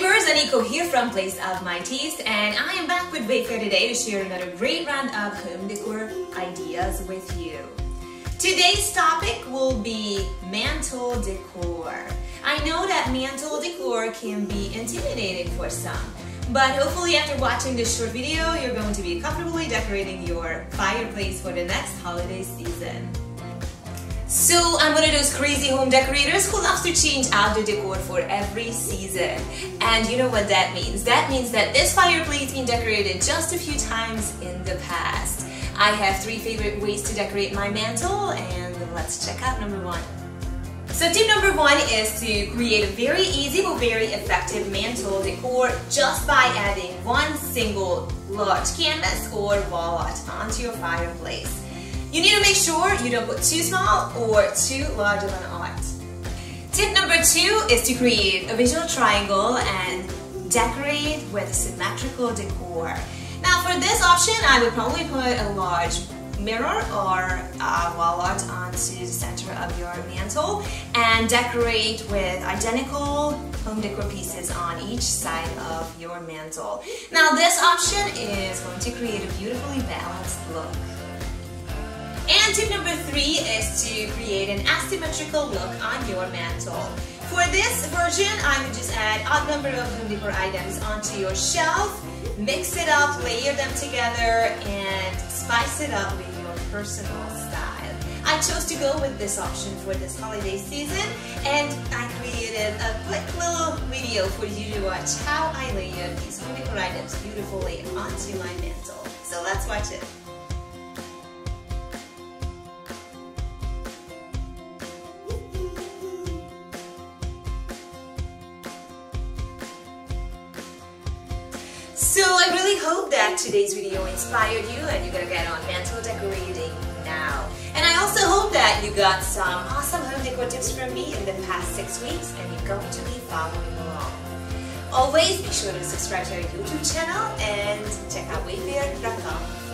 neighbors, Aniko here from Place of My Taste, and I am back with Wayfair today to share another great round of home decor ideas with you. Today's topic will be mantle decor. I know that mantle decor can be intimidating for some, but hopefully after watching this short video, you're going to be comfortably decorating your fireplace for the next holiday season. So I'm one of those crazy home decorators who loves to change out the decor for every season. And you know what that means? That means that this fireplace has been decorated just a few times in the past. I have three favorite ways to decorate my mantle, and let's check out number one. So tip number one is to create a very easy but very effective mantle decor just by adding one single large canvas or wall art onto your fireplace. You need to make sure you don't put too small or too large of an art. Tip number two is to create a visual triangle and decorate with symmetrical decor. Now for this option, I would probably put a large mirror or wall art onto the center of your mantle and decorate with identical home decor pieces on each side of your mantle. Now this option is going to create a beautifully balanced look. And tip number three is to create an asymmetrical look on your mantle. For this version, I would just add odd number of home decor items onto your shelf, mix it up, layer them together, and spice it up with your personal style. I chose to go with this option for this holiday season, and I created a quick little video for you to watch how I layered these home decor items beautifully onto my mantle. So let's watch it. So I really hope that today's video inspired you and you're gonna get on mantle decorating now. And I also hope that you got some awesome home decor tips from me in the past 6 weeks and you're going to be following along. Always be sure to subscribe to our YouTube channel and check out wayfair.com.